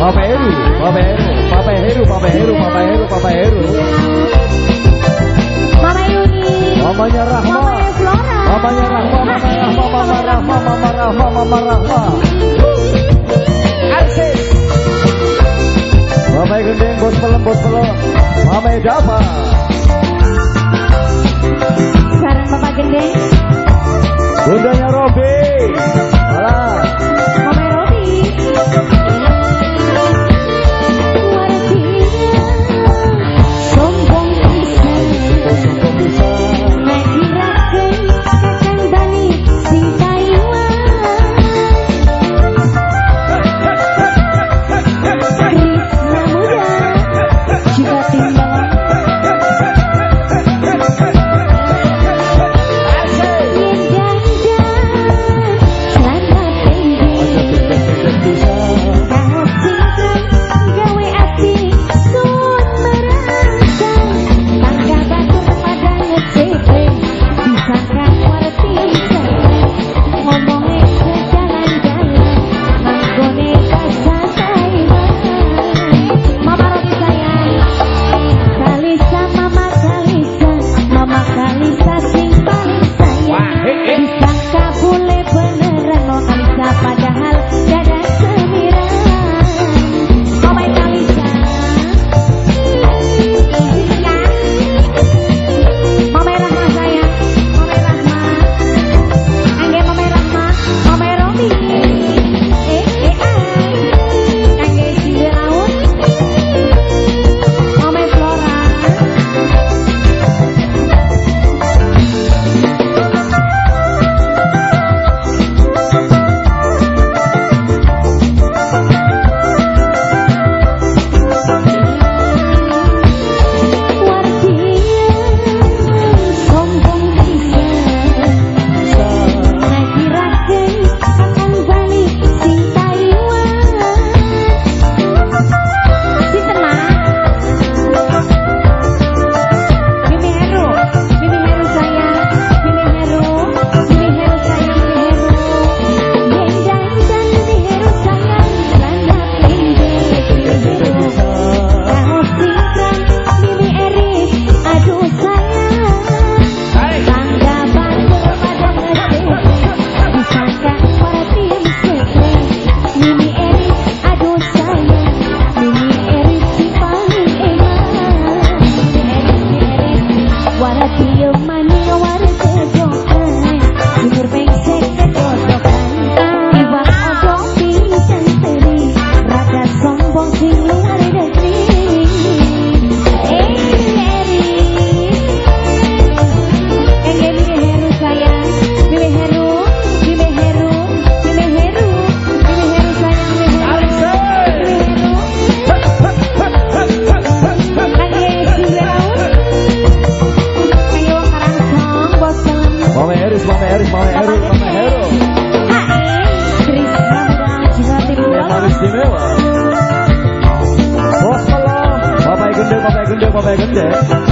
Papero, papero, papero, papero, papero, papero. Mamanya Rahma, mamanya Rahma, mamanya Rahma, mamanya Rahma, mamanya Rahma, mamanya Rahma. Alsis. Mamanya Gendeng, bos pelem, mamanya Java. Sekarang Bapak Gendeng. Bundanya Robi. Bapak Gendeng